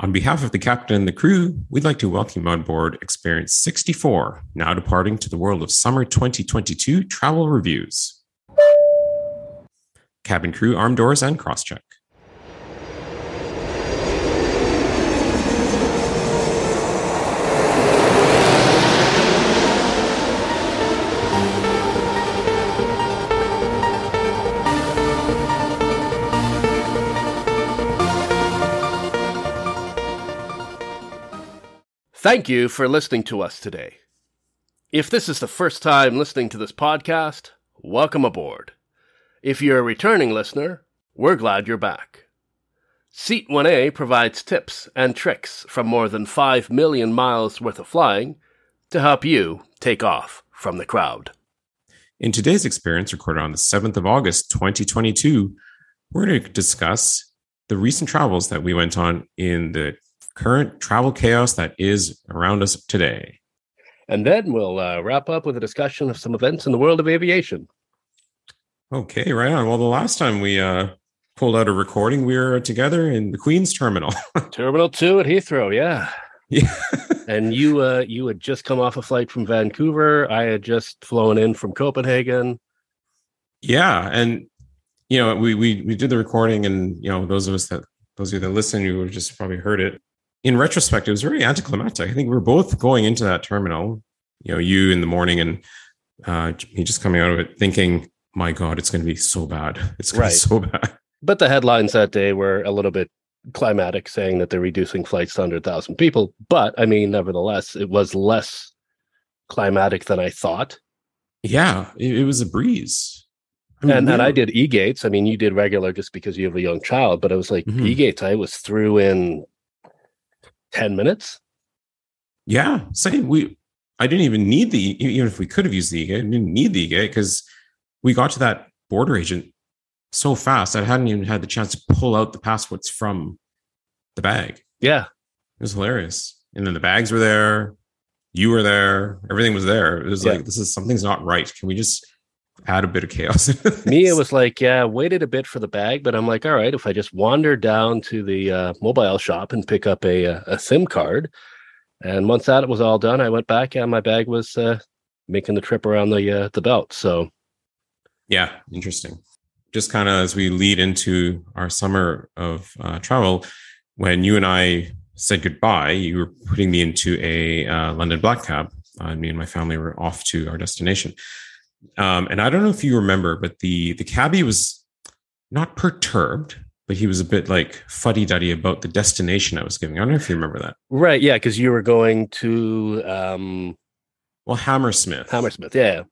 On behalf of the captain and the crew, we'd like to welcome you on board Experience 64, now departing to the world of summer 2022 travel reviews. Cabin crew, arm doors, and cross-check. Thank you for listening to us today. If this is the first time listening to this podcast, welcome aboard. If you're a returning listener, we're glad you're back. Seat 1A provides tips and tricks from more than 5 million miles worth of flying to help you take off from the crowd. In today's experience, recorded on the 7th of August, 2022, we're going to discuss the recent travels that we went on in the current travel chaos that is around us today. And then we'll wrap up with a discussion of some events in the world of aviation. Okay, right on. Well, the last time we pulled out a recording, we were together in the Queen's Terminal. Terminal 2 at Heathrow, yeah. And you had just come off a flight from Vancouver. I had just flown in from Copenhagen. Yeah, and you know, we did the recording, and you know, those of you that listen, you would have just probably heard it. In retrospect, it was very anticlimactic. I think we were both going into that terminal, you know, you in the morning and me just coming out of it thinking, my God, it's going to be so bad. It's going to be so bad. But the headlines that day were a little bit climatic, saying that they're reducing flights to 100,000 people. But I mean, nevertheless, it was less climatic than I thought. Yeah, it was a breeze. I mean, and I did E-gates. I mean, you did regular just because you have a young child, but I was like, E-gates, I was through in 10 minutes. Yeah, same. I didn't even need the, even if we could have used the e-gate, I didn't need the e-gate because we got to that border agent so fast. I hadn't even had the chance to pull out the passports from the bag. Yeah. It was hilarious. And then the bags were there. You were there. Everything was there. It was like, this is, something's not right. Can we just add a bit of chaos? Me, it was like, yeah, waited a bit for the bag, but I'm like, all right, if I just wander down to the mobile shop and pick up a SIM card. And once that was all done, I went back and my bag was making the trip around the belt. So yeah, interesting. Just kind of as we lead into our summer of travel, when you and I said goodbye, you were putting me into a London black cab. Me and my family were off to our destination. And I don't know if you remember, but the cabbie was not perturbed, but he was a bit like fuddy-duddy about the destination I was giving. I don't know if you remember that. Right, yeah, because you were going to... Hammersmith. Hammersmith, yeah.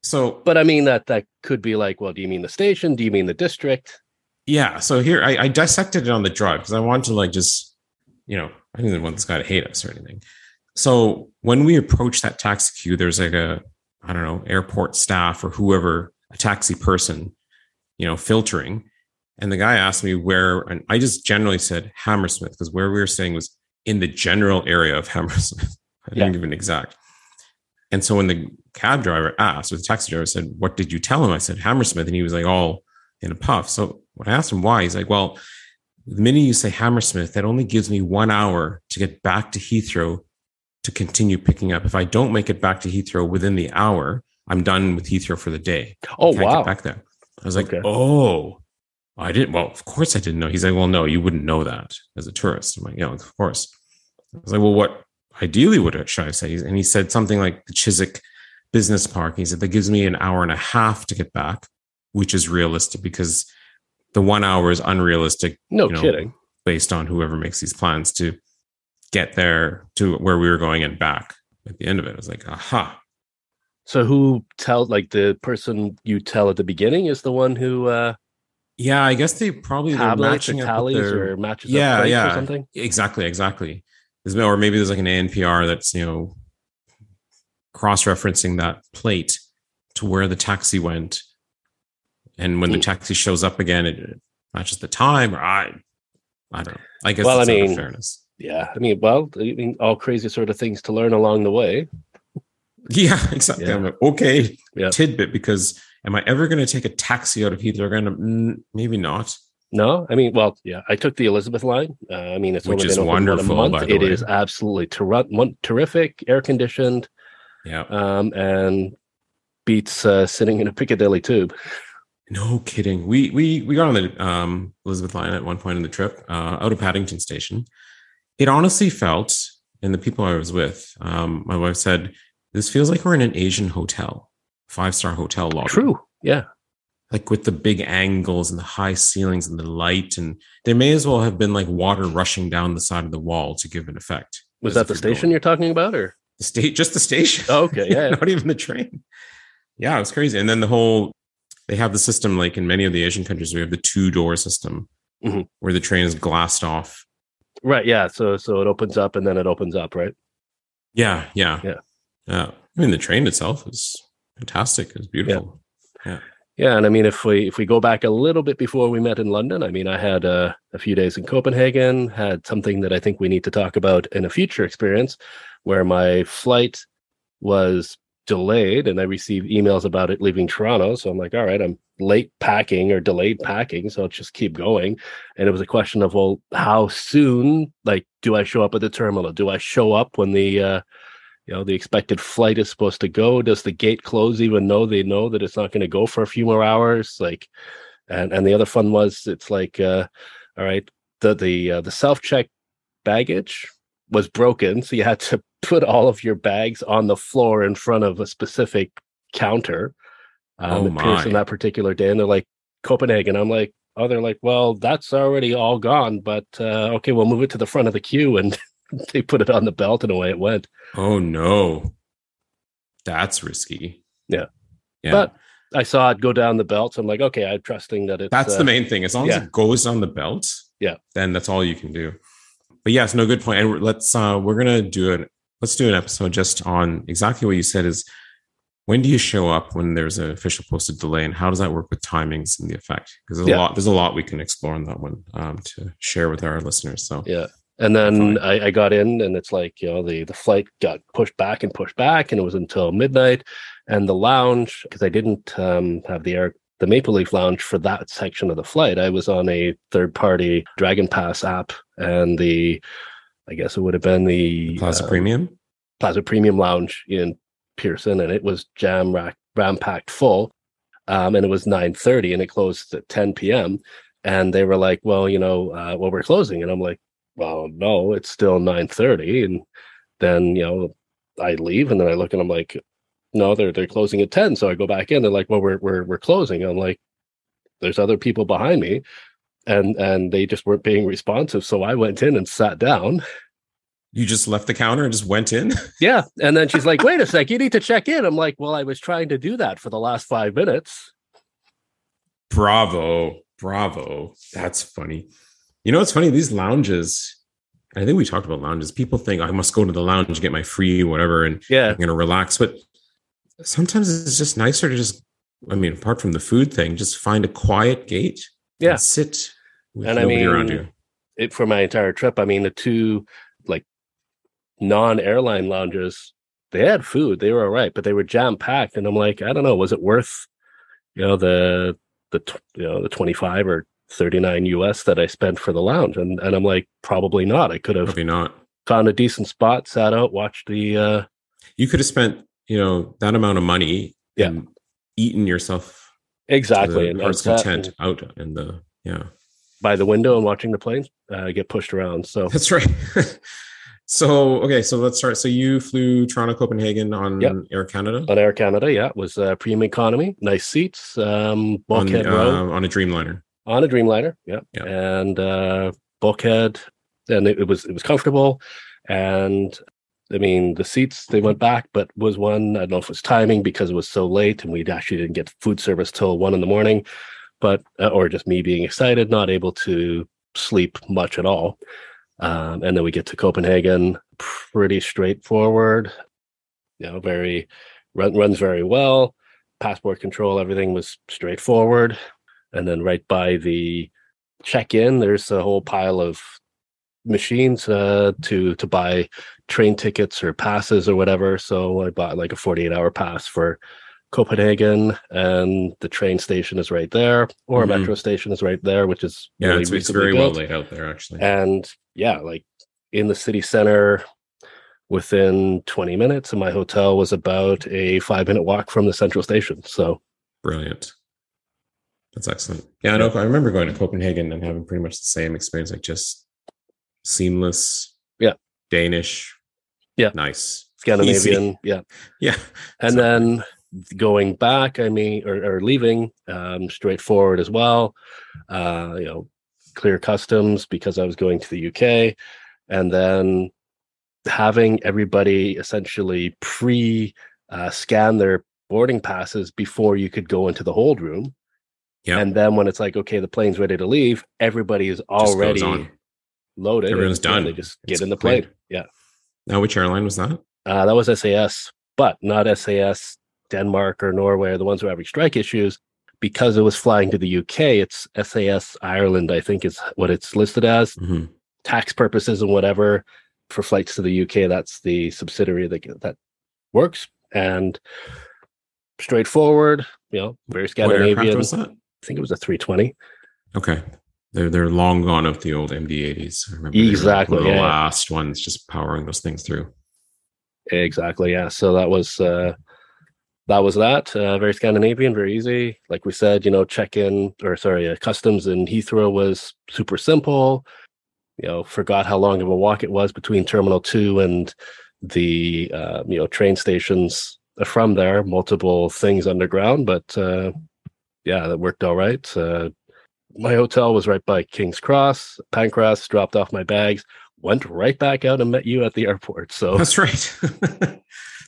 So, but I mean, that could be like, well, do you mean the station? Do you mean the district? Yeah, so here, I dissected it on the drive, because I wanted to like just, you know, I didn't want this guy to hate us or anything. So when we approached that taxi queue, there's like a... I don't know, airport staff or whoever, a taxi person, you know, filtering. And the guy asked me where, and I just generally said Hammersmith, because where we were staying was in the general area of Hammersmith. I didn't give an exact. And so when the cab driver asked, or the taxi driver said, what did you tell him? I said, Hammersmith. And he was like all in a puff. So when I asked him why, he's like, well, the minute you say Hammersmith, that only gives me 1 hour to get back to Heathrow to continue picking up. If I don't make it back to Heathrow within the hour, I'm done with Heathrow for the day. Oh, wow. Get back there. I was like, okay. Oh, I didn't. Well, of course I didn't know. He's like, well, no, you wouldn't know that as a tourist. I'm like, yeah, of course. I was like, well, what ideally should I say? And he said something like the Chiswick Business Park. He said, that gives me an hour and a half to get back, which is realistic because the 1 hour is unrealistic. No kidding. Based on whoever makes these plans to get there to where we were going and back at the end of it. I was like, aha. So the person you tell at the beginning is the one who... yeah, I guess they probably... matches up price or something? Exactly. Or maybe there's like an ANPR that's, you know, cross-referencing that plate to where the taxi went. And when the taxi shows up again, it matches the time. Or I don't know. I guess that's out of fairness. Yeah, all crazy sort of things to learn along the way. Yeah, exactly. Yeah. I'm like, okay, tidbit, because am I ever going to take a taxi out of Heathrow? Maybe not. No, I mean, well, yeah, I took the Elizabeth Line. I mean, it's only been wonderful. By the way, it is absolutely terrific, air conditioned, yeah, and beats sitting in a Piccadilly tube. No kidding. We got on the Elizabeth Line at one point in the trip, out of Paddington Station. It honestly felt, and the people I was with, my wife said, "This feels like we're in an Asian hotel, 5-star hotel lobby." True. Yeah. Like with the big angles and the high ceilings and the light, and there may as well have been like water rushing down the side of the wall to give an effect. Was that the station you're talking about, or the state? Just the station. Oh, okay, yeah, not even the train. Yeah, it was crazy. And then they have the system like in many of the Asian countries. We have the 2-door system where the train is glassed off. Right. Yeah. So it opens up and then it opens up. Right. Yeah. Yeah. Yeah. I mean, the train itself is fantastic. It was beautiful. Yeah. Yeah. Yeah, and I mean, if we go back a little bit before we met in London, I mean, I had a few days in Copenhagen, had something that I think we need to talk about in a future experience, where my flight was delayed, and I received emails about it leaving Toronto. So I'm like, all right, I'm late packing or delayed packing, so I'll just keep going. And it was a question of, well, how soon? Like, do I show up at the terminal? Do I show up when the the expected flight is supposed to go? Does the gate close even though they know that it's not going to go for a few more hours? Like, and the other fun was, it's like, all right, the self-check baggage was broken. So you had to put all of your bags on the floor in front of a specific counter. It appears on that particular day. And they're like, Copenhagen. I'm like, oh, they're like, well, that's already all gone, but okay, we'll move it to the front of the queue. And they put it on the belt and away it went. Oh no, that's risky. Yeah. But I saw it go down the belt, so I'm like, okay, I'm trusting that it's. That's the main thing. As long as it goes on the belt, then that's all you can do. But yes, no, good point. And let's do an episode just on exactly what you said. Is when do you show up when there's an official posted delay, and how does that work with timings and the effect? Because there's a lot we can explore on that one to share with our listeners. So yeah. And then I got in, and it's like, the flight got pushed back, and it was until midnight. And the lounge, because I didn't have the Maple Leaf Lounge for that section of the flight. I was on a third-party Dragon Pass app, and I guess it would have been the Plaza Premium Lounge in Pearson, and it was jam-packed full. And it was 9:30, and it closed at 10 p.m. And they were like, well, we're closing. And I'm like, well, no, it's still 9:30. And then, I leave, and then I look and I'm like, no, they're closing at 10. So I go back in. They're like, well, we're closing. I'm like, there's other people behind me. And they just weren't being responsive. So I went in and sat down. You just left the counter and just went in? Yeah. And then she's like, wait a sec, you need to check in. I'm like, well, I was trying to do that for the last 5 minutes. Bravo. That's funny. You know, it's funny, these lounges, I think we talked about lounges, people think I must go to the lounge and get my free whatever, and I'm going to relax. But sometimes it's just nicer to just, I mean, apart from the food thing, just find a quiet gate and sit with nobody around you. For my entire trip, I mean, the two like non-airline lounges, they had food, they were all right, but they were jam-packed. And I'm like, I don't know, was it worth, the 25 or $39 US that I spent for the lounge, and I'm like, probably not. I could have found a decent spot, sat out, watched the. You could have spent that amount of money, and eaten yourself exactly to the heart's content out in the by the window and watching the planes get pushed around. So that's right. So let's start. So you flew Toronto Copenhagen on Air Canada. On Air Canada, it was premium economy, nice seats, on a Dreamliner. On a Dreamliner, and bulkhead, and it was comfortable, and I mean the seats, they went back, but was one, I don't know if it was timing because it was so late, and we actually didn't get food service till 1 a.m, but or just me being excited, not able to sleep much at all, and then we get to Copenhagen, pretty straightforward, very runs very well, passport control, everything was straightforward. And then right by the check-in, there's a whole pile of machines to buy train tickets or passes or whatever. So I bought like a 48-hour pass for Copenhagen, and the train station is right there, or a metro station is right there, which is really it's very built. Well laid out there, actually. And yeah, like in the city center, within 20 minutes, and my hotel was about a 5-minute walk from the central station. So brilliant. That's excellent. Yeah, I know. I remember going to Copenhagen and having pretty much the same experience, like just seamless. Yeah. Danish. Yeah. Nice. Scandinavian. Easy. Yeah. Yeah. And so, then going back, I mean, or leaving straightforward as well. You know, clear customs because I was going to the UK, and then having everybody essentially scan their boarding passes before you could go into the hold room. Yep. And then when it's like, okay, the plane's ready to leave, everybody is already loaded. Everyone's done. They just get in the plane. Yeah. Now, which airline was that? That was SAS, but not SAS Denmark or Norway, are the ones who are having strike issues. Because it was flying to the UK, it's SAS Ireland, I think is what it's listed as. Mm-hmm. Tax purposes and whatever. For flights to the UK, that's the subsidiary that works, and straightforward, you know, very Scandinavian. What aircraft was that? I think it was a 320. Okay, they're long gone up the old MD-80s. I remember exactly the last ones, just powering those things through. Exactly, yeah. So that was very Scandinavian, very easy. Like we said, you know, customs in Heathrow was super simple. You know, forgot how long of a walk it was between Terminal 2 and the, train stations from there, multiple things underground. But, that worked all right. My hotel was right by King's Cross, Pancras, dropped off my bags, went right back out and met you at the airport. So that's right.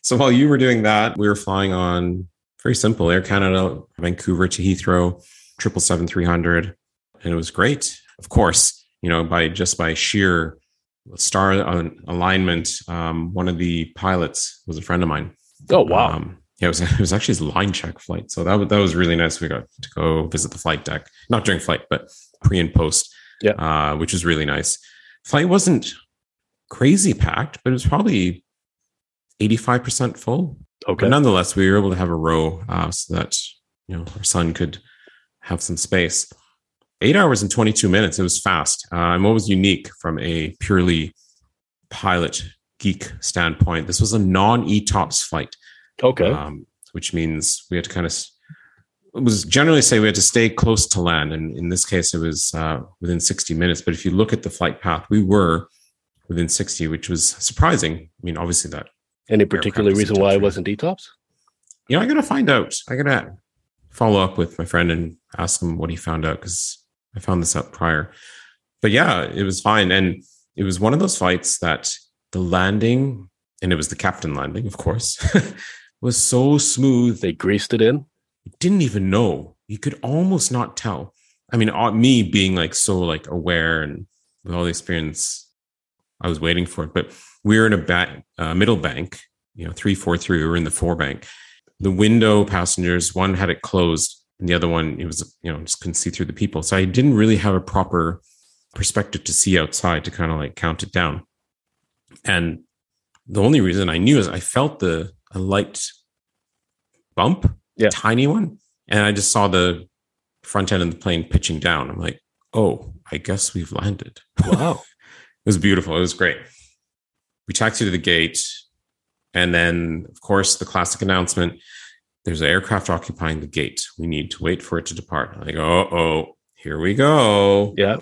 So while you were doing that, we were flying on very simple Air Canada, Vancouver to Heathrow, 777-300. And it was great. Of course, you know, by sheer star alignment, one of the pilots was a friend of mine. Oh, wow. It was actually his line check flight. So that was really nice. We got to go visit the flight deck, not during flight, but pre and post, which was really nice. Flight wasn't crazy packed, but it was probably 85% full. Okay. But nonetheless, we were able to have a row so that, you know, our son could have some space. 8 hours and 22 minutes. It was fast. And what was unique from a purely pilot geek standpoint, this was a non-ETOPS flight. Okay. Which means we had to we had to stay close to land. And in this case, it was within 60 minutes. But if you look at the flight path, we were within 60, which was surprising. I mean, obviously that. Any particular reason why it wasn't ETOPS? You know, I got to find out. I got to follow up with my friend and ask him what he found out, because I found this out prior. But yeah, it was fine. And it was one of those flights that the landing, and it was the captain landing, of course, was so smooth. They greased it in? You didn't even know. You could almost not tell. I mean, me being so aware and with all the experience, I was waiting for it. But we were in a middle bank, you know, 343, we were in the fore bank. The window passengers, one had it closed, and the other one, it was, you know, just couldn't see through the people. So I didn't really have a proper perspective to see outside to kind of count it down. And the only reason I knew is I felt a light bump, tiny one. And I just saw the front end of the plane pitching down. I'm like, oh, I guess we've landed. Wow. It was beautiful. It was great. We taxied to the gate. And then, of course, the classic announcement. There's an aircraft occupying the gate. We need to wait for it to depart. I go, oh, here we go. Yeah.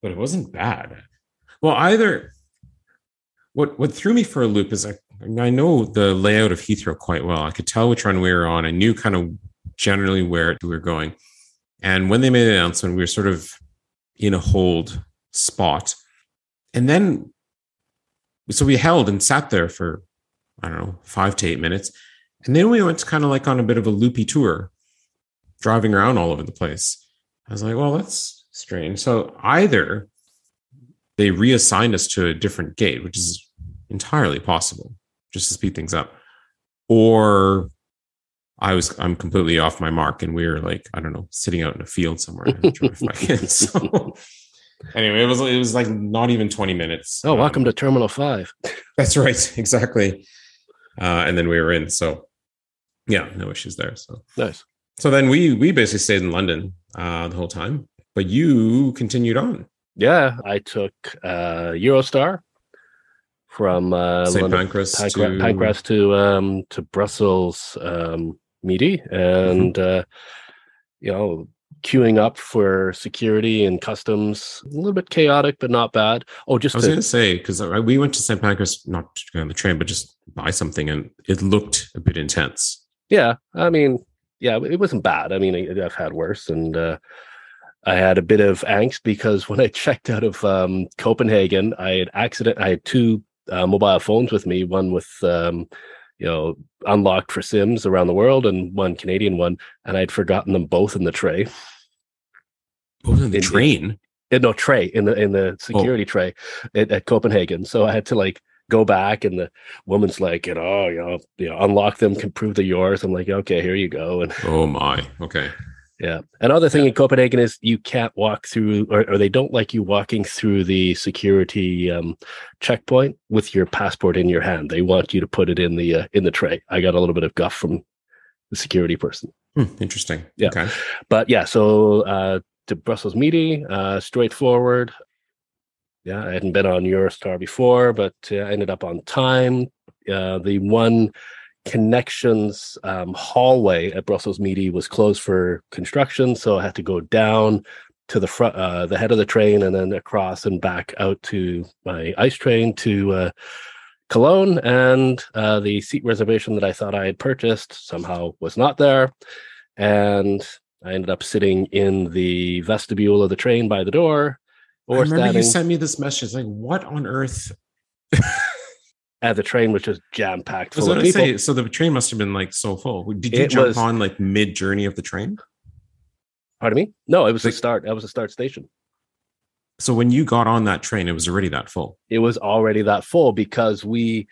But it wasn't bad. Well, either what threw me for a loop is I know the layout of Heathrow quite well. I could tell which run we were on. I knew kind of generally where we were going. And when they made the announcement, we were sort of in a hold spot. And then, so we held and sat there for, I don't know, 5 to 8 minutes. And then we went on a bit of a loopy tour, driving around all over the place. I was like, well, that's strange. So either they reassigned us to a different gate, which is entirely possible, just to speed things up. Or I'm completely off my mark, and we were I don't know, sitting out in a field somewhere. So anyway, it was not even 20 minutes. Oh, welcome to Terminal 5. That's right. Exactly. And then we were in. So Yeah, no issues there. So nice. So then we basically stayed in London the whole time, but you continued on. Yeah, I took Eurostar from St. Pancras to Brussels Midi, and you know, queuing up for security and customs, a little bit chaotic, but not bad. Oh, just I was going to say, because we went to St. Pancras, not to go on the train, but just buy something, and it looked a bit intense. Yeah, I mean, yeah, it wasn't bad. I mean, I've had worse, and I had a bit of angst because when I checked out of Copenhagen, I had two mobile phones with me, one with you know, unlocked for SIMs around the world, and one Canadian one, and I'd forgotten them both in the tray. Both in the train? No, tray, in the security tray at Copenhagen. So I had to like go back, and the woman's like, you know, unlock them, can prove they're yours. I'm like, okay, here you go. And oh my, okay. Yeah. Another thing in Copenhagen is you can't walk through, or they don't like you walking through the security checkpoint with your passport in your hand. They want you to put it in the tray. I got a little bit of guff from the security person. Interesting. Yeah. Okay. But yeah, so to Brussels Midi, straightforward. Yeah, I hadn't been on Eurostar before, but I ended up on time. The one connections hallway at Brussels Midi was closed for construction, so I had to go down to the front, the head of the train, and then across and back out to my ICE train to Cologne. And the seat reservation that I thought I had purchased somehow was not there, and I ended up sitting in the vestibule of the train by the door. Or I remember you sent me this message like, "What on earth?" And the train was just jam-packed full of people. So the train must have been like so full. Did you jump on like mid-journey of the train? Pardon me? No, it was a start. That was a start station. So when you got on that train, it was already that full? It was already that full because we,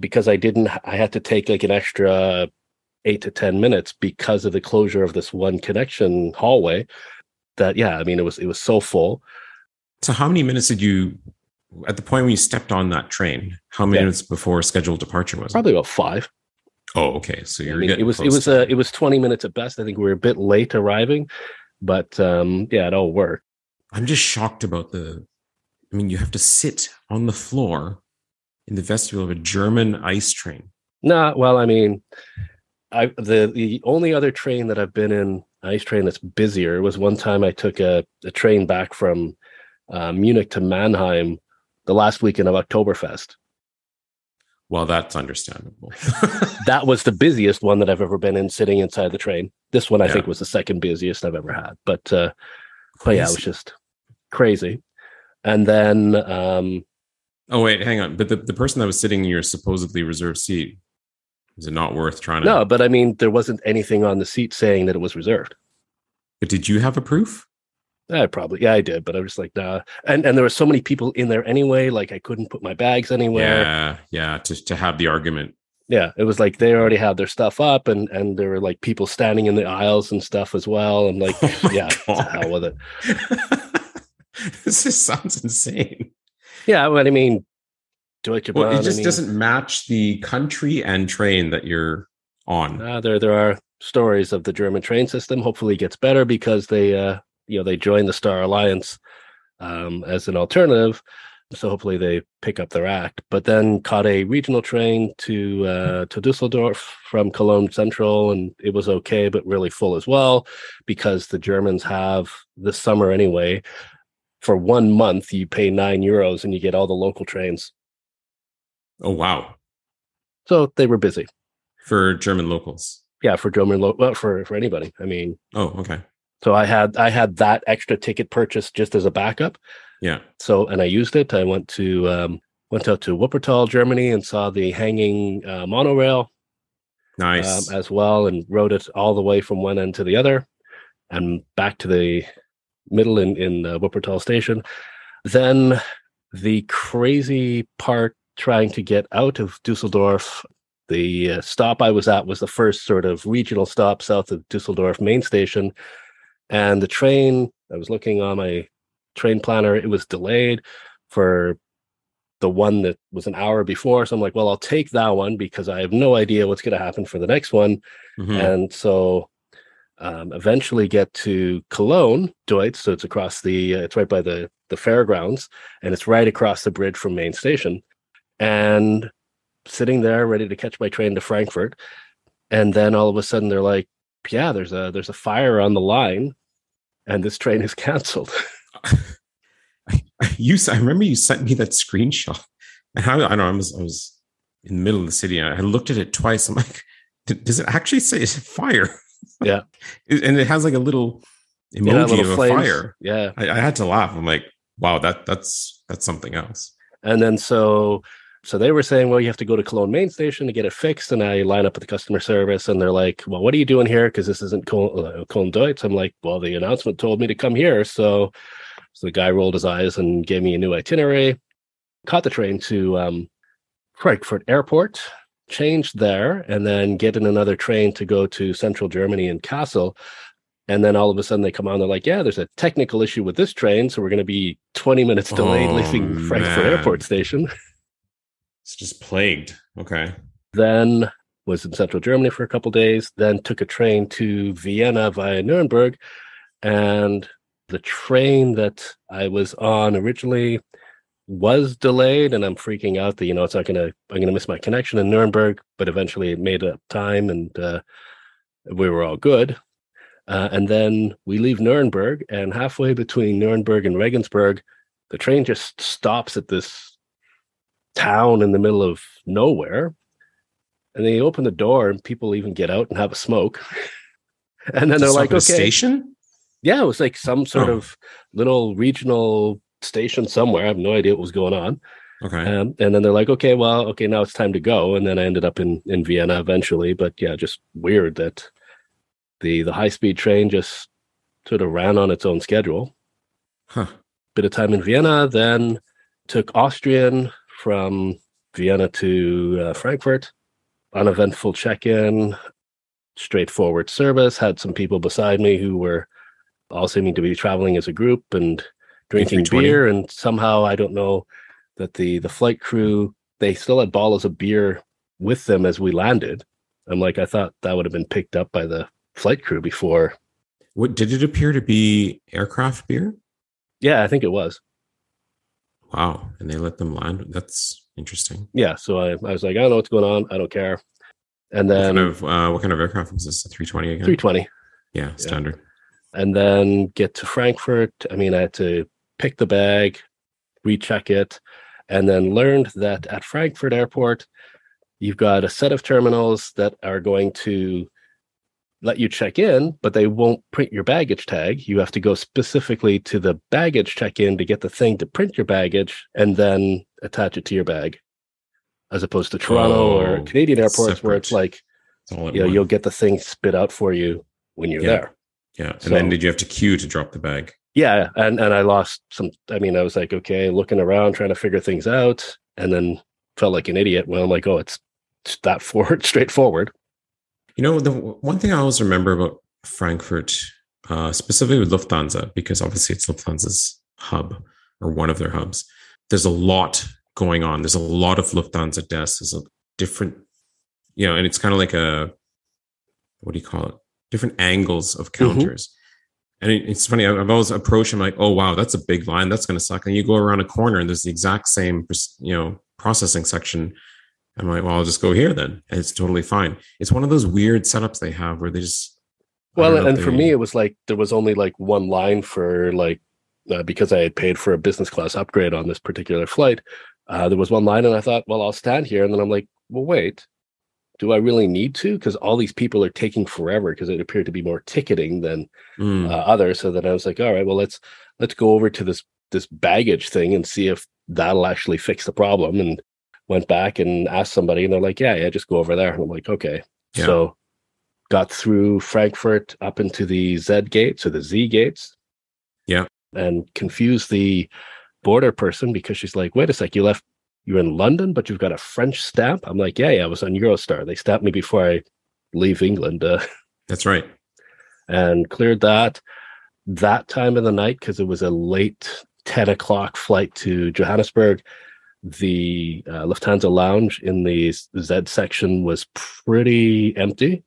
because I had to take like an extra 8 to 10 minutes because of the closure of this one connection hallway. That, yeah, I mean, it was so full. So how many minutes did you... At the point when you stepped on that train, how many minutes before scheduled departure was it? Probably about 5. Oh, okay. So you're getting close. It was 20 minutes at best. I think we were a bit late arriving, but yeah, it all worked. I'm just shocked about I mean, you have to sit on the floor in the vestibule of a German ICE train. Nah, well, I mean, the only other train that I've been in, ICE train that's busier, was one time I took a train back from Munich to Mannheim the last weekend of Oktoberfest. Well, that's understandable. That was the busiest one that I've ever been in, sitting inside the train. This one, I think, was the second busiest I've ever had. But yeah, it was just crazy. And then... oh, wait, hang on. But the person that was sitting in your supposedly reserved seat, is it not worth trying to... No, but I mean, there wasn't anything on the seat saying that it was reserved. But did you have a proof? I did, but I was like, nah. And there were so many people in there anyway, like I couldn't put my bags anywhere. Yeah, to have the argument. Yeah, it was like they already had their stuff up, and there were like people standing in the aisles and stuff as well. I'm like, to hell with it. This just sounds insane. Yeah, but I mean, Deutsche Bahn, it just doesn't match the country and train that you're on. There are stories of the German train system. Hopefully it gets better because they... you know, they joined the Star Alliance as an alternative, so hopefully they pick up their act. But then caught a regional train to Düsseldorf from Cologne Central, and it was okay, but really full as well, because the Germans have this summer anyway. For 1 month, you pay €9 and you get all the local trains. Oh, wow. So they were busy. For German locals? Yeah, for German for anybody. I mean... Oh, okay. So I had that extra ticket purchased just as a backup. Yeah. So, and I used it. I went out to Wuppertal, Germany, and saw the hanging monorail. Nice. As well, and rode it all the way from one end to the other and back to the middle in Wuppertal station. Then the crazy part, trying to get out of Düsseldorf. The stop I was at was the first sort of regional stop south of Düsseldorf main station. And the train, I was looking on my train planner, it was delayed for the one that was an hour before. So I'm like, well, I'll take that one because I have no idea what's going to happen for the next one. Mm-hmm. And so eventually get to Cologne Deutz. So it's across the, it's right by the fairgrounds, and it's right across the bridge from Main Station. And sitting there ready to catch my train to Frankfurt. And then all of a sudden they're like, yeah, there's a fire on the line and this train is canceled. I remember you sent me that screenshot. And I don't know, I was in the middle of the city and I looked at it twice. I'm like, does it actually say it's a fire? Yeah. And it has like a little emoji of flames. A fire. Yeah. I had to laugh. I'm like, wow, that's something else. And then so they were saying, well, you have to go to Cologne Main Station to get it fixed. And now you line up with the customer service and they're like, well, what are you doing here? Because this isn't Cologne Deutz. I'm like, well, the announcement told me to come here. So the guy rolled his eyes and gave me a new itinerary, caught the train to Frankfurt Airport, changed there, and then get in another train to go to central Germany and Kassel. And then all of a sudden they come on, they're like, yeah, there's a technical issue with this train. So we're going to be 20 minutes delayed leaving Frankfurt Airport Station. It's just plagued. Okay. Then was in central Germany for a couple of days, then took a train to Vienna via Nuremberg. And the train that I was on originally was delayed, and I'm freaking out that, it's not going to, I'm going to miss my connection in Nuremberg, but eventually it made up time and we were all good. And then we leave Nuremberg, and halfway between Nuremberg and Regensburg, the train just stops at this town in the middle of nowhere, and they open the door and people even get out and have a smoke. And then they're like, okay, station? Yeah, it was like some sort of little regional station somewhere. I have no idea what was going on. Okay. And then they're like, okay, now it's time to go. And then I ended up in Vienna eventually. But yeah, just weird that the high-speed train just sort of ran on its own schedule. Huh. Bit of time in Vienna, then took Austrian from Vienna to Frankfurt. Uneventful check-in, straightforward service. Had some people beside me who were all seeming to be traveling as a group and drinking beer. And somehow, I don't know, that the flight crew, they still had bottles of beer with them as we landed. I'm like, I thought that would have been picked up by the flight crew before. What, did it appear to be aircraft beer? Yeah, I think it was. Wow. And they let them land. That's interesting. Yeah. So I was like, I don't know what's going on. I don't care. And then what kind of aircraft was this? A 320 again? 320. Yeah. Standard. Yeah. And then get to Frankfurt. I mean, I had to pick the bag, recheck it, and then learned that at Frankfurt Airport, you've got a set of terminals that are going to let you check in, but they won't print your baggage tag. You have to go specifically to the baggage check-in to get the thing to print your baggage and then attach it to your bag, as opposed to Toronto or Canadian airports separate, where it's like, you'll get the thing spit out for you when you're there. Yeah. And then did you have to queue to drop the bag? Yeah. And I lost some, I was like, okay, looking around, trying to figure things out, and then felt like an idiot when I'm like, oh, it's that straightforward. The one thing I always remember about Frankfurt, specifically with Lufthansa, because obviously it's Lufthansa's hub or one of their hubs, there's a lot going on. There's a lot of Lufthansa desks. There's a different, and it's kind of like a, what do you call it? Different angles of counters. Mm-hmm. And it's funny, I've always approached them like, oh, wow, that's a big line. That's going to suck. And you go around a corner and there's the exact same, processing section. I'm like, well, I'll just go here then. And it's totally fine. It's one of those weird setups they have where they just... for me, it was like, there was only like one line for because I had paid for a business class upgrade on this particular flight. There was one line and I thought, well, I'll stand here. And then I'm like, well, wait. Do I really need to? Because all these people are taking forever because it appeared to be more ticketing than others. So then I was like, all right, well, let's go over to this baggage thing and see if that'll actually fix the problem. And went back and asked somebody and they're like, yeah, just go over there. And I'm like, okay. Yeah. So got through Frankfurt up into the Z gates or the Z gates. Yeah. And confused the border person because she's like, wait a sec, you're in London, but you've got a French stamp. I'm like, yeah, I was on Eurostar. They stamped me before I leave England. That's right. And cleared that time of the night because it was a late 10 o'clock flight to Johannesburg. the Lufthansa lounge in the Z section was pretty empty.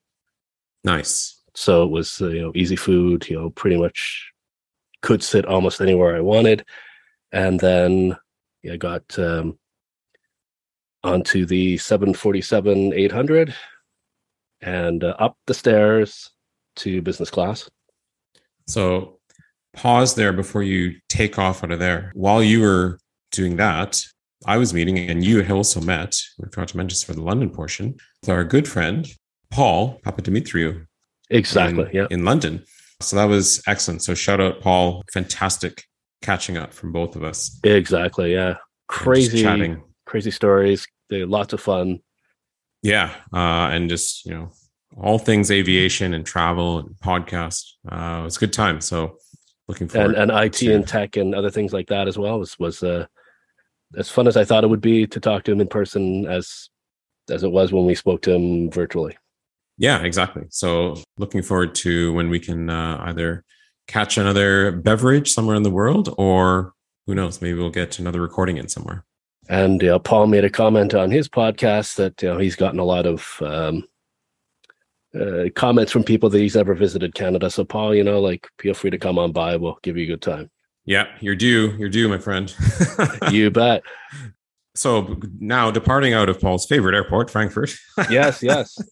Nice. So it was easy food, pretty much could sit almost anywhere I wanted. And then I got onto the 747-800 and up the stairs to business class. So pause there before you take off out of there. While you were doing that, I was meeting, and you had also met, we forgot to mention this for the London portion, with our good friend, Paul Papadimitriou. Exactly, in London. So that was excellent. So shout out, Paul. Fantastic catching up from both of us. Exactly, yeah. Crazy stories. Lots of fun. Yeah, and just, all things aviation and travel and podcast. It was a good time. So looking forward and IT and tech and other things like that as well. It was as fun as I thought it would be to talk to him in person as it was when we spoke to him virtually. Yeah, exactly. So looking forward to when we can either catch another beverage somewhere in the world, or who knows, maybe we'll get another recording in somewhere. And Paul made a comment on his podcast that he's gotten a lot of comments from people that he's never visited Canada. So Paul, feel free to come on by. We'll give you a good time. Yeah, you're due. You're due, my friend. You bet. So now departing out of Paul's favorite airport, Frankfurt. Yes.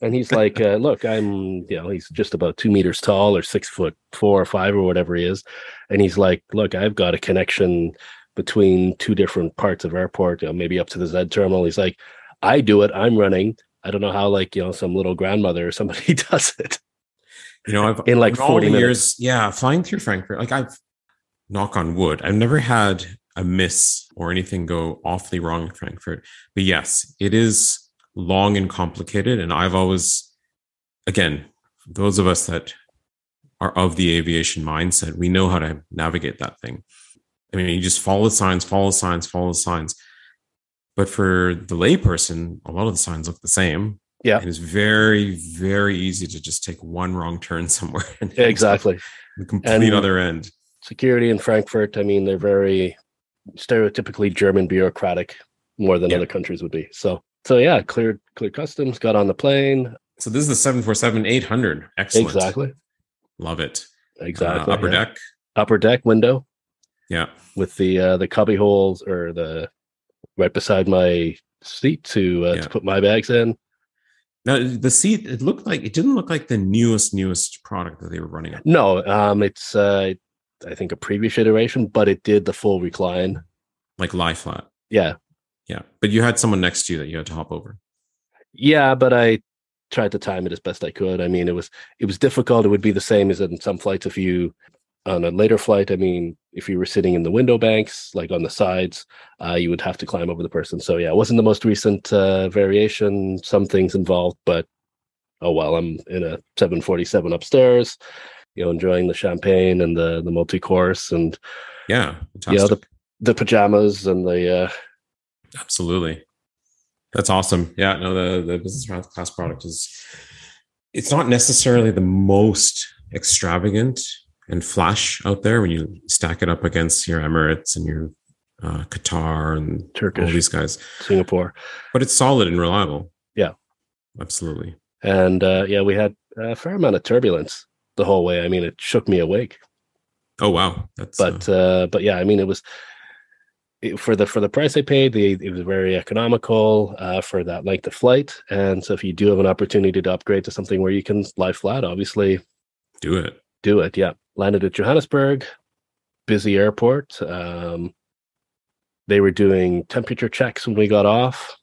And he's like, look, I'm, he's just about 2 meters tall or 6'4" or 5" or whatever he is. And he's like, look, I've got a connection between two different parts of airport, maybe up to the Z terminal. He's like, I do it. I'm running. I don't know how, some little grandmother or somebody does it. I've in like 40 years, flying through Frankfurt. I've knock on wood, I've never had a miss or anything go awfully wrong in Frankfurt. But yes, it is long and complicated. And I've always, again, those of us that are of the aviation mindset, we know how to navigate that thing. I mean, you just follow the signs. But for the layperson, a lot of the signs look the same. Yeah. And it's very, very easy to just take one wrong turn somewhere. Exactly. The complete other end. Security in Frankfurt, I mean, they're very stereotypically German bureaucratic, more than other countries would be. So yeah, cleared customs, got on the plane. So this is the 747-800. Excellent. Exactly. Love it. Exactly. Upper deck. Upper deck window. Yeah. With the cubby holes or the... right beside my seat to put my bags in. Now the seat, it didn't look like the newest product that they were running. No, it's I think a previous iteration, but it did the full recline, like lie flat. Yeah. But you had someone next to you that you had to hop over. Yeah, but I tried to time it as best I could. I mean, it was difficult. It would be the same as in some flights if you. On a later flight, I mean, if you were sitting in the window banks, like on the sides, you would have to climb over the person. So yeah, it wasn't the most recent variation. Some things involved, but oh well, I'm in a 747 upstairs, enjoying the champagne and the multi-course and fantastic. The pajamas and the. Absolutely. That's awesome. Yeah, no, the business class product is, it's not necessarily the most extravagant and flash out there when you stack it up against your Emirates and your Qatar and Turkish, all these guys, Singapore, but it's solid and reliable. Yeah, absolutely. And we had a fair amount of turbulence the whole way. I mean, it shook me awake. Oh wow! But yeah, I mean, for the price I paid, it was very economical for that length of flight. And so, if you do have an opportunity to upgrade to something where you can lie flat, obviously, do it. Yeah. Landed at Johannesburg, busy airport. They were doing temperature checks when we got off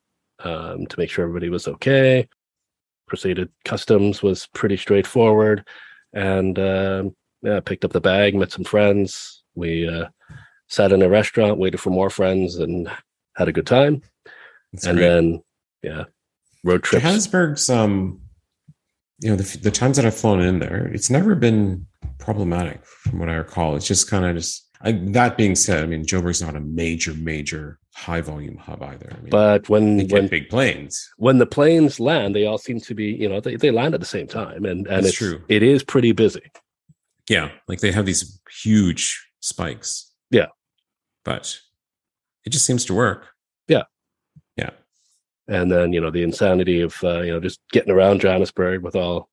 to make sure everybody was okay. Proceeded customs was pretty straightforward. And picked up the bag, met some friends. We sat in a restaurant, waited for more friends, and had a good time. That's and great. Then, road trips. Johannesburg's, the times that I've flown in there, it's never been... problematic from what I recall. It's just kind of that being said, I mean, Joburg's not a major high volume hub either. I mean, but when big planes, when the planes land, they all seem to be, they land at the same time. And it's true. It is pretty busy. Yeah. Like they have these huge spikes. Yeah. But it just seems to work. Yeah. And then, you know, the insanity of, you know, just getting around Johannesburg with all,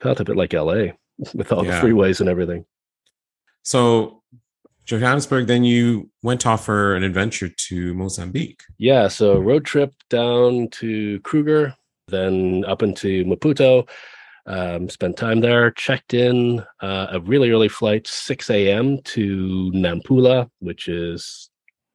felt a bit like LA with all the freeways and everything. So Johannesburg, then you went off for an adventure to Mozambique. Yeah. So road trip down to Kruger, then up into Maputo, spent time there, checked in a really early flight, 6 a.m. to Nampula, which is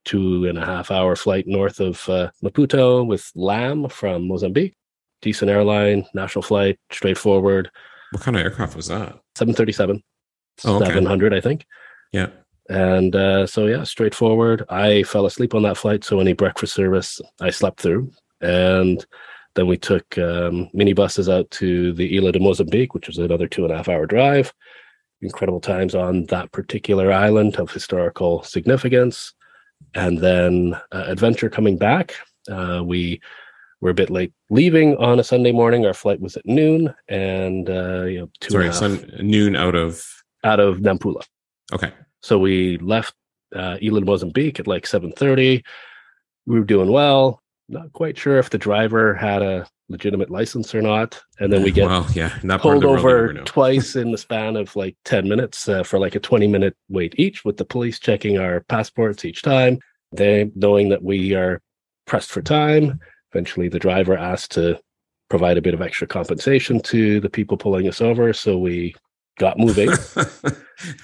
2.5 hour flight north of Maputo with LAM from Mozambique. Decent airline, national flight, straightforward. What kind of aircraft was that? 737, 700, I think. Yeah. And so, yeah, straightforward. I fell asleep on that flight, so any breakfast service I slept through. And then we took minibuses out to the Ilha de Mozambique, which was another 2.5 hour drive. Incredible times on that particular island of historical significance. And then adventure coming back. We were a bit late leaving on a Sunday morning. Our flight was at noon, and you know, noon out of Nampula. Okay, so we left Ilha de Mozambique at like 7:30. We were doing well. Not quite sure if the driver had a legitimate license or not, and then we get pulled over twice in the span of like 10 minutes for like a 20-minute wait each, with the police checking our passports each time. They knowing that we are pressed for time. Eventually, the driver asked to provide a bit of extra compensation to the people pulling us over, so we got moving.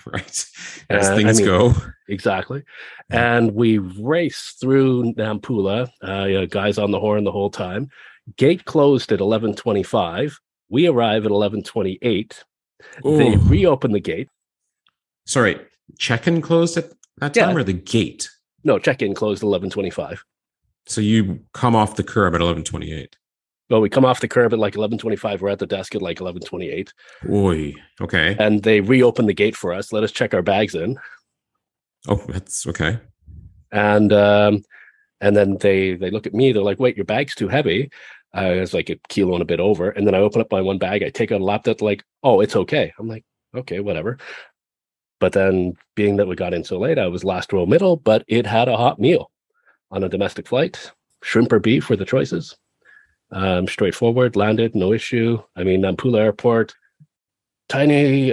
Right. As things go. Exactly. And we race through Nampula, you know, guys on the horn the whole time. Gate closed at 11:25. We arrive at 11:28. They reopen the gate. Sorry, check-in closed at that time or the gate? No, check-in closed at 11:25. So you come off the curb at 11:28. Well, we come off the curb at like 11:25. We're at the desk at like 11:28. Oy, okay. And they reopen the gate for us. Let us check our bags in. Oh, that's okay. And then they look at me. They're like, "Wait, your bag's too heavy." I was like a kilo and a bit over. And then I open up my one bag. I take out a laptop. Like, "Oh, it's okay." I'm like, "Okay, whatever." But then, being that we got in so late, I was last row middle. But it had a hot meal on a domestic flight. Shrimp or beef were the choices. Straightforward, landed, no issue. I mean, Nampula Airport, tiny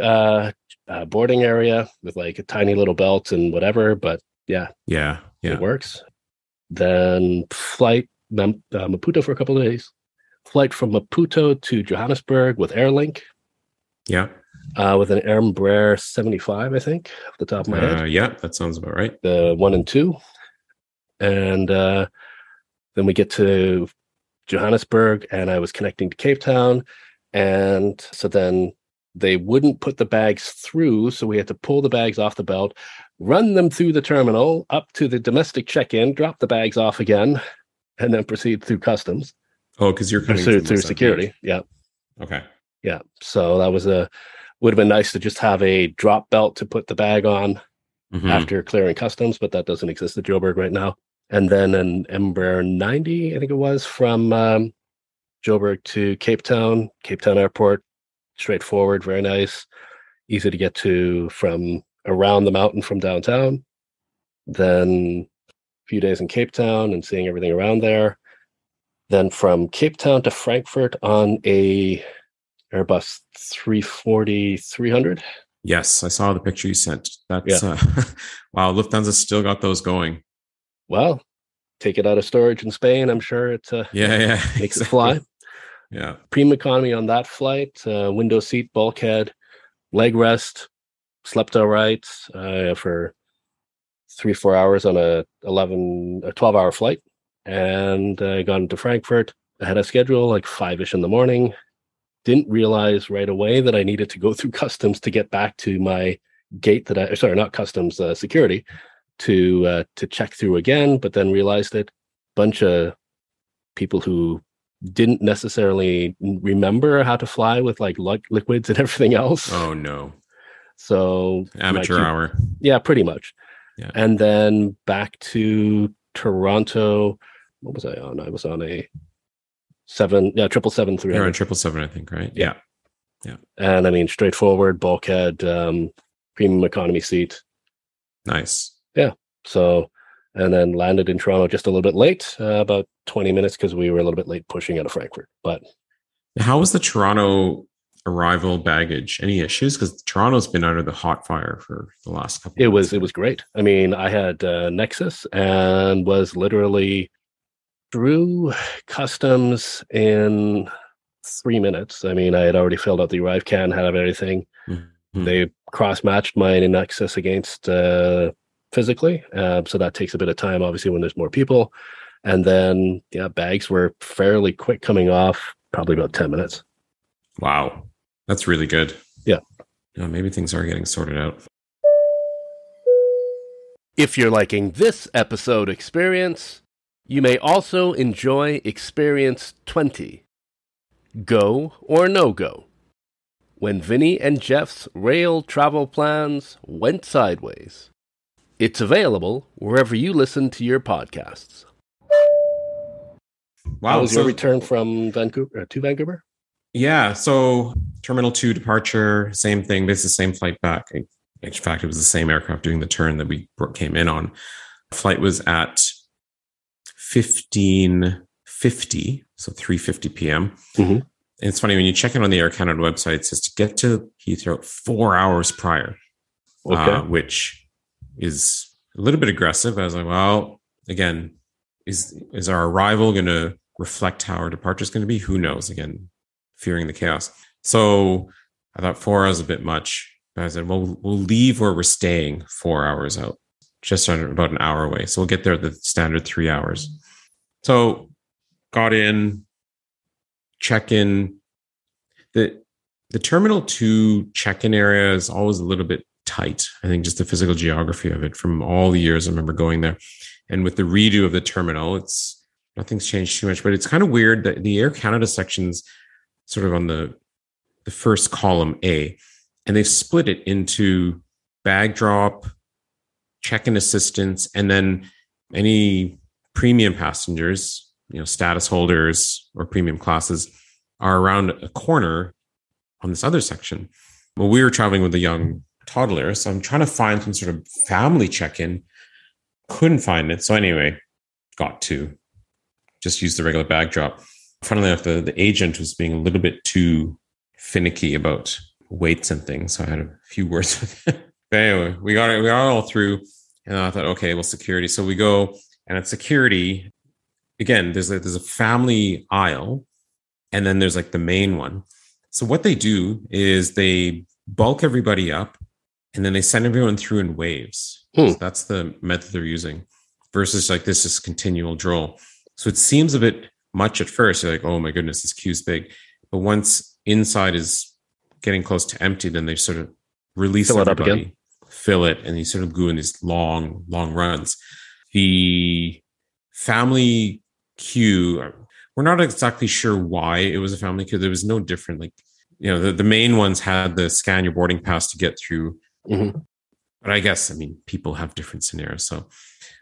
boarding area with like a tiny little belt and whatever, but yeah, it works. Then flight Maputo for a couple of days. Flight from Maputo to Johannesburg with Airlink. Yeah. With an Embraer 75, I think, off the top of my head. Yeah, that sounds about right. The 1 and 2. And then we get to Johannesburg, and I was connecting to Cape Town, and so then they wouldn't put the bags through, so we had to pull the bags off the belt, run them through the terminal up to the domestic check-in, drop the bags off again, and then proceed through customs. Oh, because you're coming through security. Yeah. Okay. Yeah. So that was would have been nice to just have a drop belt to put the bag on after clearing customs, but that doesn't exist at Joburg right now. And then an Embraer 90, I think it was, from Joburg to Cape Town Airport. Straightforward, very nice, easy to get to from around the mountain from downtown. Then a few days in Cape Town and seeing everything around there. Then from Cape Town to Frankfurt on a Airbus 340-300. Yes, I saw the picture you sent. That's wow, Lufthansa's still got those going. Well, take it out of storage in Spain. I'm sure it makes it fly. Yeah. Premium economy on that flight, window seat, bulkhead, leg rest, slept all right for 3-4 hours on a 12-hour flight. And I got into Frankfurt ahead of schedule, like 5-ish in the morning. Didn't realize right away that I needed to go through customs to get back to my gate that security. To check through again, but then realized that a bunch of people who didn't necessarily remember how to fly with like liquids and everything else. Oh no! So amateur hour. Yeah, pretty much. Yeah. And then back to Toronto. What was I on? I was on a 777-300. You're on 777, I think, right? Yeah. Yeah. And I mean, straightforward bulkhead, premium economy seat. Nice. Yeah. So and then landed in Toronto just a little bit late, about 20 minutes because we were a little bit late pushing out of Frankfurt. But how was the Toronto arrival baggage? Any issues? Because Toronto's been under the hot fire for the last couple of months. It was great. I mean, I had Nexus and was literally through customs in 3 minutes. I mean, I had already filled out the arrive can, had everything. Mm-hmm. They cross-matched mine in Nexus against physically. So that takes a bit of time, obviously, when there's more people. And then, yeah, bags were fairly quick coming off, probably about 10 minutes. Wow. That's really good. Yeah. Yeah, maybe things are getting sorted out. If you're liking this episode experience, you may also enjoy Experience 20, Go or No Go, when Vinny and Jeff's rail travel plans went sideways. It's available wherever you listen to your podcasts. Wow. How was your return from Vancouver to Vancouver? Yeah, so Terminal 2 departure, same thing. This is the same flight back. In fact, it was the same aircraft doing the turn that we came in on. Flight was at 15:50, so 3:50 p.m. Mm-hmm. It's funny, when you check in on the Air Canada website, it says to get to Heathrow 4 hours prior, which is a little bit aggressive. I was like, well, again, is our arrival going to reflect how our departure is going to be? Who knows? Again, fearing the chaos. So I thought 4 hours is a bit much. But I said, well, we'll leave where we're staying 4 hours out, just about an hour away. So we'll get there at the standard 3 hours. So got in, check in. The Terminal 2 check-in area is always a little bit tight. I think just the physical geography of it from all the years I remember going there. And with the redo of the terminal, it's nothing's changed too much, but it's kind of weird that the Air Canada section's sort of on the first column A, and they've split it into bag drop, check-in assistance, and then any premium passengers, you know, status holders or premium classes are around a corner on this other section. Well, we were traveling with a young toddler, so I'm trying to find some sort of family check-in. Couldn't find it. So anyway, got to just use the regular bag drop. Funnily enough, the agent was being a little bit too finicky about weights and things. So I had a few words with him. But anyway, we got all through. And I thought, okay, well, security. So we go, and at security, again, there's a family aisle, and then there's like the main one. So what they do is they bulk everybody up, and then they send everyone through in waves. So that's the method they're using versus like this is continual droll. So it seems a bit much at first. You're like, oh my goodness, this queue's big. But once inside is getting close to empty, then they sort of release everybody, fill it, and you sort of go in these long, long runs. The family queue, we're not exactly sure why it was a family queue. There was no different, like, you know, the main ones had the scan your boarding pass to get through. Mm-hmm. But I guess, I mean, people have different scenarios. So,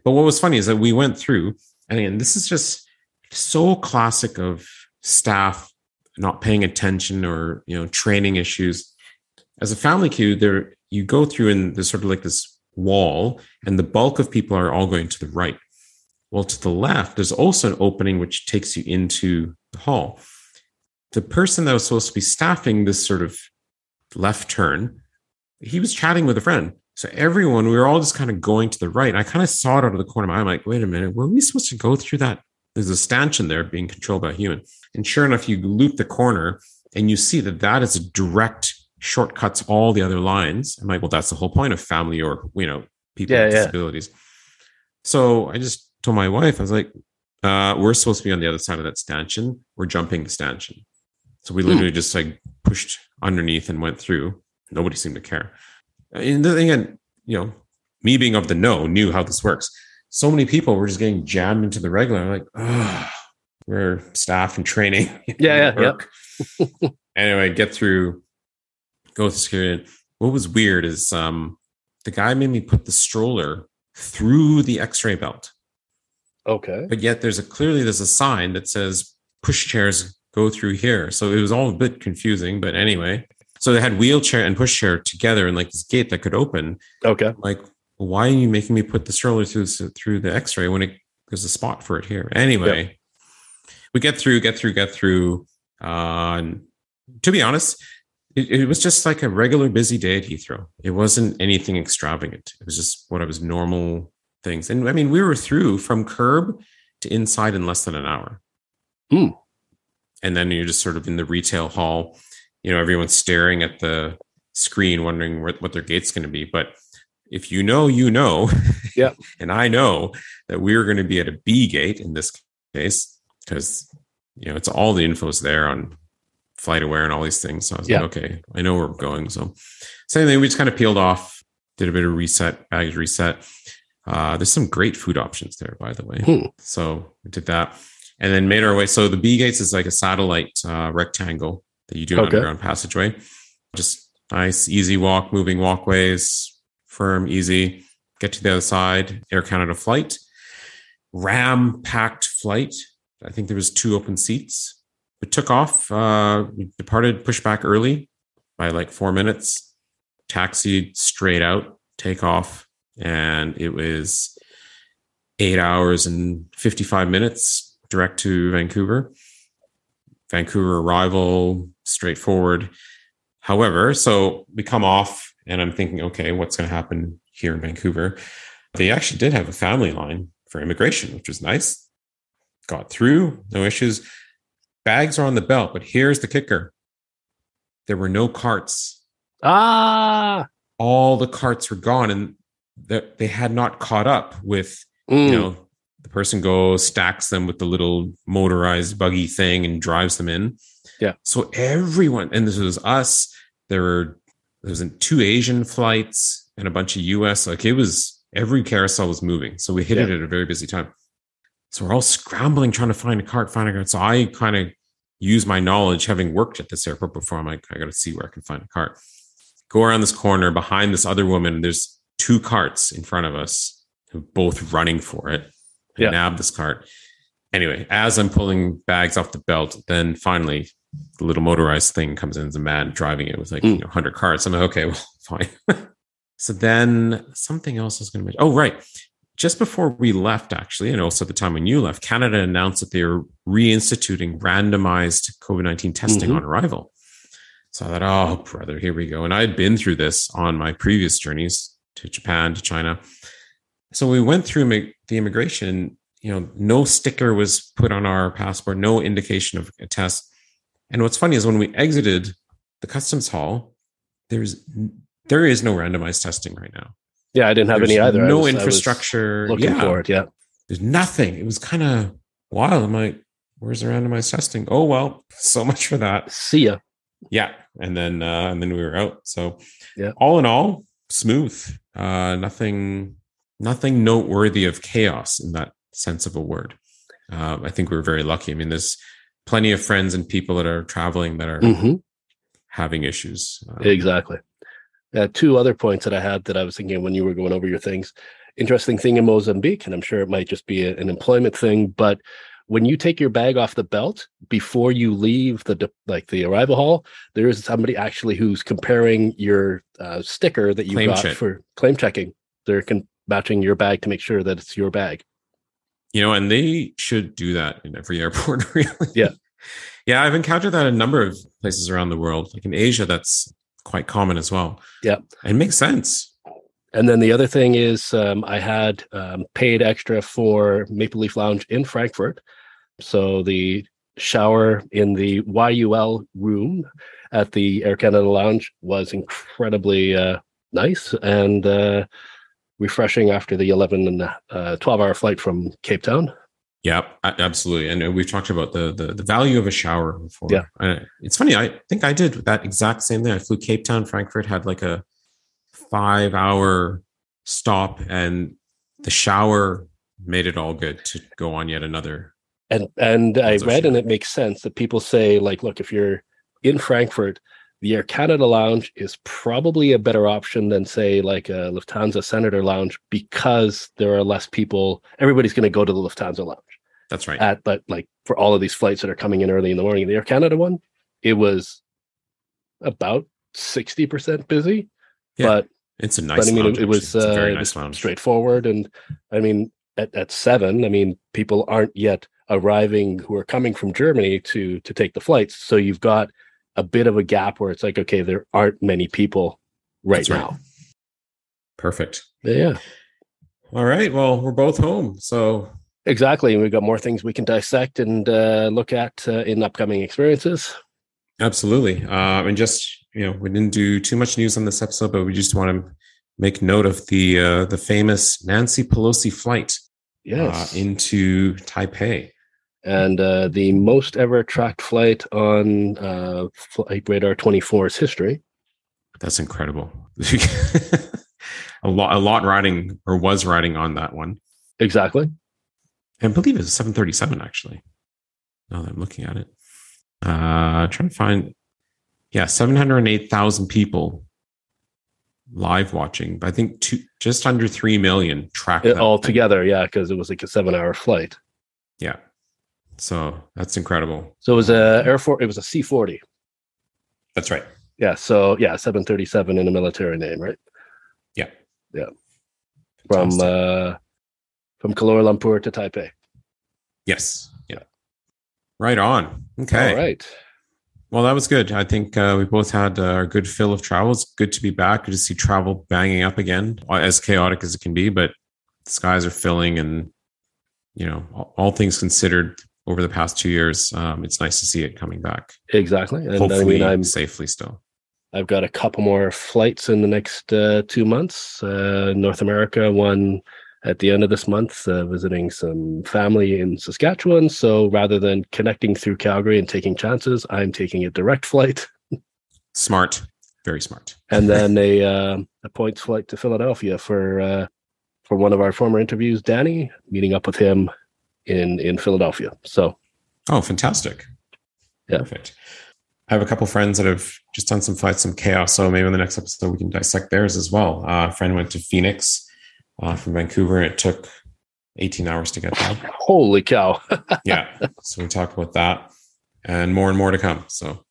but what was funny is that we went through, and again, this is just so classic of staff not paying attention or, you know, training issues. As a family queue, there you go through and there's sort of like this wall, and the bulk of people are all going to the right. Well, to the left, there's also an opening which takes you into the hall. The person that was supposed to be staffing this sort of left turn, he was chatting with a friend. So everyone, we were all just kind of going to the right. I kind of saw it out of the corner of my eye. I'm like, wait a minute, were we supposed to go through that? There's a stanchion there being controlled by a human. And sure enough, you loop the corner and you see that is a direct shortcuts all the other lines. I'm like, well, that's the whole point of family or, you know, people with disabilities. So I just told my wife, I was like, we're supposed to be on the other side of that stanchion. We're jumping the stanchion. So we literally just like pushed underneath and went through. Nobody seemed to care. And again, you know, me being of the know, knew how this works. So many people were just getting jammed into the regular. I'm like, oh, we're staff and training. Yeah. Anyway, get through, go through security. What was weird is the guy made me put the stroller through the X-ray belt. Okay. But yet there's a sign that says push chairs go through here. So it was all a bit confusing, but anyway. So they had wheelchair and pushchair together in like this gate that could open. Okay. Like, why are you making me put the stroller through the x-ray when there's a spot for it here? Anyway, we get through. To be honest, it was just like a regular busy day at Heathrow. It wasn't anything extravagant. It was just what it was, normal things. And I mean, we were through from curb to inside in less than an hour. Mm. And then you're just sort of in the retail hall. You know, everyone's staring at the screen, wondering what their gate's going to be. But if you know, yeah. And I know that we're going to be at a B gate in this case, because, you know, it's all the info's there on flight aware and all these things. So I was like, okay, I know where we're going. So same thing. We just kind of peeled off, did a bit of reset, baggage reset. There's some great food options there, by the way. Hmm. So we did that and then made our way. So the B gates is like a satellite rectangle that you do an underground passageway. Just nice, easy walk, moving walkways, firm, easy. Get to the other side, Air Canada flight. Ram-packed flight. I think there was 2 open seats. We took off. We departed, pushed back early by like 4 minutes. Taxied straight out, take off. And it was 8 hours and 55 minutes direct to Vancouver. Vancouver arrival, straightforward. However, so we come off and I'm thinking, okay, what's going to happen here in Vancouver? They actually did have a family line for immigration, which was nice. Got through, no issues. Bags are on the belt, but here's the kicker. There were no carts. Ah! All the carts were gone and they had not caught up with, you know, the person goes, stacks them with the little motorized buggy thing and drives them in. Yeah. So everyone, and this was us, there was 2 Asian flights and a bunch of US. Like it was, every carousel was moving. So we hit it at a very busy time. So we're all scrambling, trying to find a cart. So I kind of use my knowledge, having worked at this airport before. I'm like, I got to see where I can find a cart. Go around this corner behind this other woman. There's 2 carts in front of us, both running for it. Yeah. Nab this cart. Anyway, as I'm pulling bags off the belt, then finally the little motorized thing comes in as a man driving it with like 100 carts. I'm like, okay, well, fine. So then something else I was going to mention. Oh, right. Just before we left, actually, and also the time when you left, Canada announced that they were reinstituting randomized COVID-19 testing on arrival. So I thought, oh, brother, here we go. And I had been through this on my previous journeys to Japan, to China. So we went through the immigration, you know, no sticker was put on our passport, no indication of a test. And what's funny is when we exited the customs hall, there is no randomized testing right now. Yeah, I didn't have any either. No infrastructure. Looking forward, yeah. There's nothing. It was kind of wild. I'm like, where's the randomized testing? Oh, well, so much for that. See ya. Yeah. And then we were out. So all in all, smooth. Nothing noteworthy of chaos in that sense of a word. I think we're very lucky. I mean, there's plenty of friends and people that are traveling that are having issues. Exactly. 2 other points that I had that I was thinking when you were going over your things. Interesting thing in Mozambique, and I'm sure it might just be an employment thing, but when you take your bag off the belt before you leave the arrival hall, there is somebody actually who's comparing your sticker that you got for claim checking. They're matching your bag to make sure that it's your bag. You know, and they should do that in every airport, really. Yeah. Yeah, I've encountered that in a number of places around the world. Like in Asia, that's quite common as well. Yeah. It makes sense. And then the other thing is I had paid extra for Maple Leaf Lounge in Frankfurt. So the shower in the YUL room at the Air Canada Lounge was incredibly nice and refreshing after the 11 and 12-hour flight from Cape Town. Yeah, absolutely. And we've talked about the value of a shower before. Yeah. It's funny. I think I did that exact same thing. I flew Cape Town, Frankfurt, had like a 5-hour stop, and the shower made it all good to go on yet another. And I read, and it makes sense that people say, like, look, if you're in Frankfurt, the Air Canada Lounge is probably a better option than, say, like a Lufthansa Senator Lounge, because there are less people. Everybody's going to go to the Lufthansa Lounge. That's right. But like for all of these flights that are coming in early in the morning, the Air Canada one, it was about 60% busy, but It's a nice. But, I mean, lounge, it was straightforward, and I mean, at 7, I mean, people aren't yet arriving who are coming from Germany to take the flights. So you've got a bit of a gap where it's like, okay, there aren't many people right now. Perfect. Yeah. All right. Well, we're both home, so. Exactly. And we've got more things we can dissect and look at in upcoming experiences. Absolutely. And just, you know, we didn't do too much news on this episode, but we just want to make note of the famous Nancy Pelosi flight into Taipei. And the most ever tracked flight on Flight Radar 24's history. That's incredible. a lot riding or was riding on that one. Exactly. I believe it was 737, actually. Now that I'm looking at it. Trying to find, 708,000 people live watching. But I think just under 3 million tracked it all together, because it was like a 7-hour flight. Yeah. So that's incredible. So it was a C-40. That's right. Yeah. So 737 in a military name, right? Yeah. Yeah. From Kuala Lumpur to Taipei. Yes. Yeah. Right on. Okay. All right. Well, that was good. I think we both had a good fill of travel. It's good to be back. Good to see travel banging up again, as chaotic as it can be, but the skies are filling, and, you know, all things considered over the past 2 years, it's nice to see it coming back. Exactly. And hopefully I'm safely still. I've got a couple more flights in the next 2 months. North America, one at the end of this month, visiting some family in Saskatchewan. So rather than connecting through Calgary and taking chances, I'm taking a direct flight. Smart. Very smart. And then a points flight to Philadelphia for one of our former interviews, Danny, meeting up with him in Philadelphia. So. Oh, fantastic. Yeah. Perfect. I have a couple friends that have just done some flights, some chaos. So maybe in the next episode, we can dissect theirs as well. A friend went to Phoenix from Vancouver, and it took 18 hours to get there. Holy cow. Yeah. So we talked about that, and more to come. So.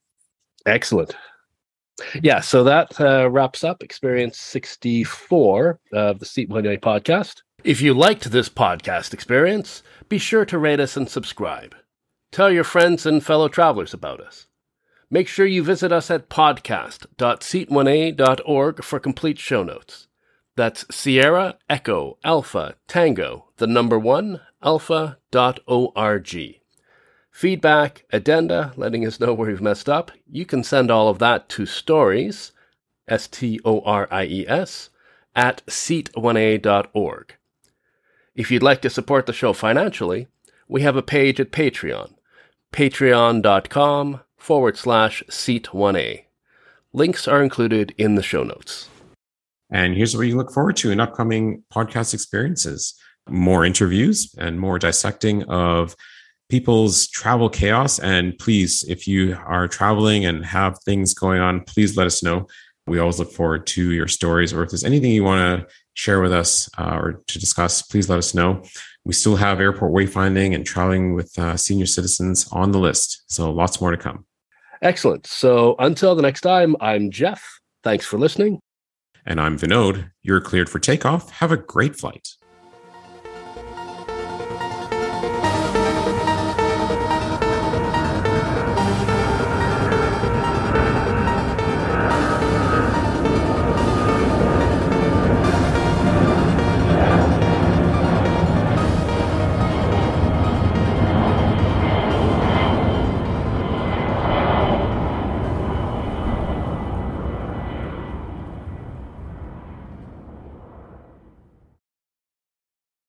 Excellent. Yeah. So that wraps up Experience 64 of the Seat 1A podcast. If you liked this podcast experience, be sure to rate us and subscribe. Tell your friends and fellow travelers about us. Make sure you visit us at podcast.seat1a.org for complete show notes. That's Sierra, Echo, Alpha, Tango, 1alpha.org. Feedback, addenda, letting us know where you've messed up. You can send all of that to stories, stories, @seat1a.org. If you'd like to support the show financially, we have a page at Patreon, patreon.com/seat1a. Links are included in the show notes. And here's what you look forward to in upcoming podcast experiences: more interviews and more dissecting of people's travel chaos. And please, if you are traveling and have things going on, please let us know. We always look forward to your stories, or if there's anything you want to share with us or to discuss, please let us know. We still have airport wayfinding and traveling with senior citizens on the list. So lots more to come. Excellent. So until the next time, I'm Jeff. Thanks for listening. And I'm Vinod. You're cleared for takeoff. Have a great flight.